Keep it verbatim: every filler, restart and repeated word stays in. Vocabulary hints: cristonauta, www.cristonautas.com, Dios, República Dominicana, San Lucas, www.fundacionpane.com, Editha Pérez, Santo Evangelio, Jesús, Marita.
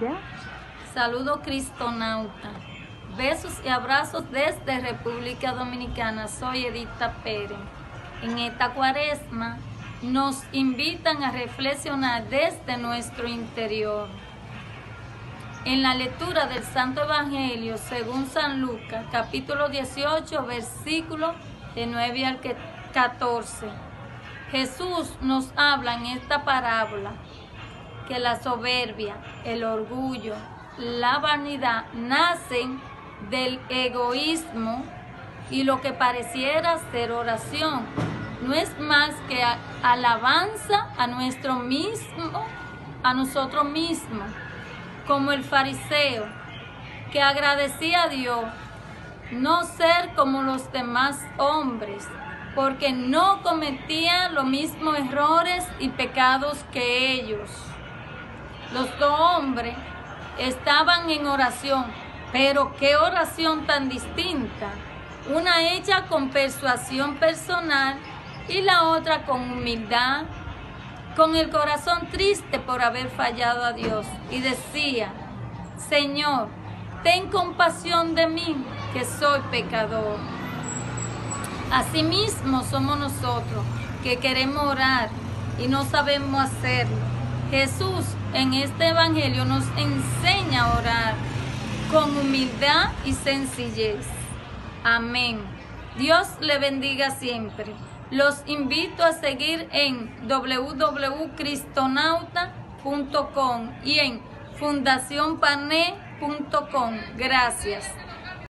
¿Ya? Saludos cristonauta. Besos y abrazos desde República Dominicana. Soy Editha Pérez. En esta cuaresma nos invitan a reflexionar desde nuestro interior. En la lectura del Santo Evangelio según San Lucas, capítulo dieciocho, versículos de nueve al catorce. Jesús nos habla en esta parábola que la soberbia, el orgullo, la vanidad nacen del egoísmo, y lo que pareciera ser oración no es más que alabanza a nuestro mismo, a nosotros mismos, como el fariseo que agradecía a Dios no ser como los demás hombres, porque no cometía los mismos errores y pecados que ellos. Los dos hombres estaban en oración, pero qué oración tan distinta, una hecha con persuasión personal y la otra con humildad, con el corazón triste por haber fallado a Dios, y decía: Señor, ten compasión de mí, que soy pecador. Asimismo somos nosotros, que queremos orar y no sabemos hacerlo. Jesús en este evangelio nos enseña a orar con humildad y sencillez. Amén. Dios le bendiga siempre. Los invito a seguir en w w w punto cristonauta punto com y en fundación pané punto com. Gracias.